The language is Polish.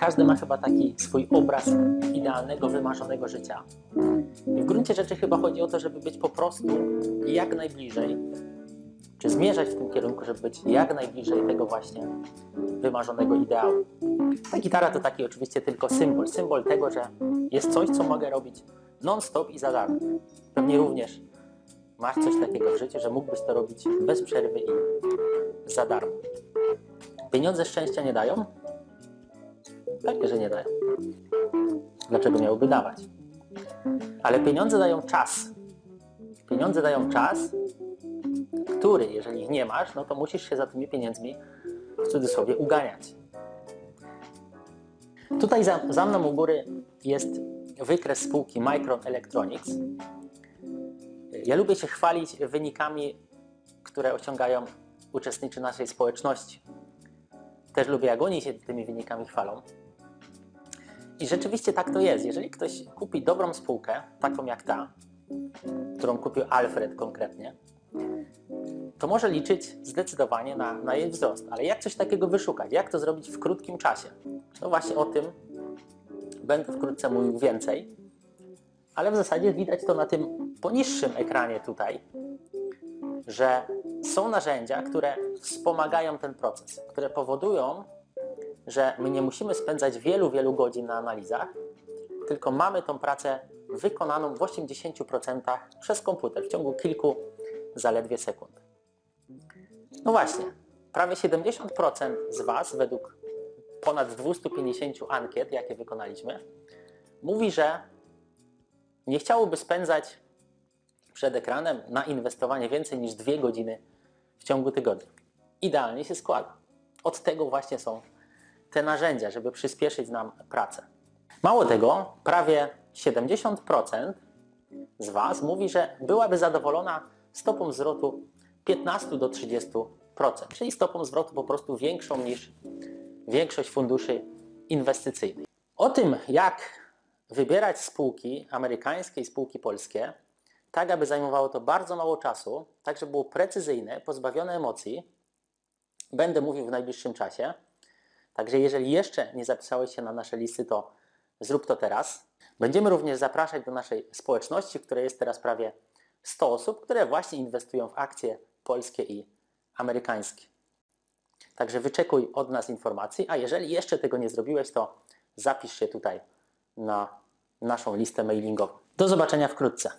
Każdy ma chyba taki swój obraz idealnego, wymarzonego życia. I w gruncie rzeczy chyba chodzi o to, żeby być po prostu jak najbliżej, czy zmierzać w tym kierunku, żeby być jak najbliżej tego właśnie wymarzonego ideału. Ta gitara to taki oczywiście tylko symbol. Symbol tego, że jest coś, co mogę robić non-stop i za darmo. Pewnie również masz coś takiego w życiu, że mógłbyś to robić bez przerwy i za darmo. Pieniądze szczęścia nie dają? Pewnie, że nie dają. Dlaczego miałyby dawać? Ale pieniądze dają czas. Pieniądze dają czas, który, jeżeli ich nie masz, no to musisz się za tymi pieniędzmi w cudzysłowie uganiać. Tutaj za mną u góry jest wykres spółki Micron Electronics. Ja lubię się chwalić wynikami, które osiągają uczestnicy naszej społeczności. Też lubię, jak oni się tymi wynikami chwalą. I rzeczywiście tak to jest. Jeżeli ktoś kupi dobrą spółkę, taką jak ta, którą kupił Alfred konkretnie, to może liczyć zdecydowanie na jej wzrost. Ale jak coś takiego wyszukać? Jak to zrobić w krótkim czasie? No właśnie o tym będę wkrótce mówił więcej. Ale w zasadzie widać to na tym poniższym ekranie tutaj, że są narzędzia, które wspomagają ten proces, które powodują, że my nie musimy spędzać wielu godzin na analizach, tylko mamy tą pracę wykonaną w 80% przez komputer w ciągu kilku zaledwie sekund. No właśnie, prawie 70% z Was, według ponad 250 ankiet, jakie wykonaliśmy, mówi, że nie chciałoby spędzać przed ekranem na inwestowanie więcej niż 2 godziny w ciągu tygodnia. Idealnie się składa. Od tego właśnie są te narzędzia, żeby przyspieszyć nam pracę. Mało tego, prawie 70% z Was mówi, że byłaby zadowolona stopą zwrotu 15 do 30%, czyli stopą zwrotu po prostu większą niż większość funduszy inwestycyjnych. O tym, jak wybierać spółki amerykańskie i spółki polskie, tak aby zajmowało to bardzo mało czasu, tak żeby było precyzyjne, pozbawione emocji, będę mówił w najbliższym czasie. Także jeżeli jeszcze nie zapisałeś się na nasze listy, to zrób to teraz. Będziemy również zapraszać do naszej społeczności, w której jest teraz prawie 100 osób, które właśnie inwestują w akcje polskie i amerykańskie. Także wyczekuj od nas informacji, a jeżeli jeszcze tego nie zrobiłeś, to zapisz się tutaj na naszą listę mailingową. Do zobaczenia wkrótce.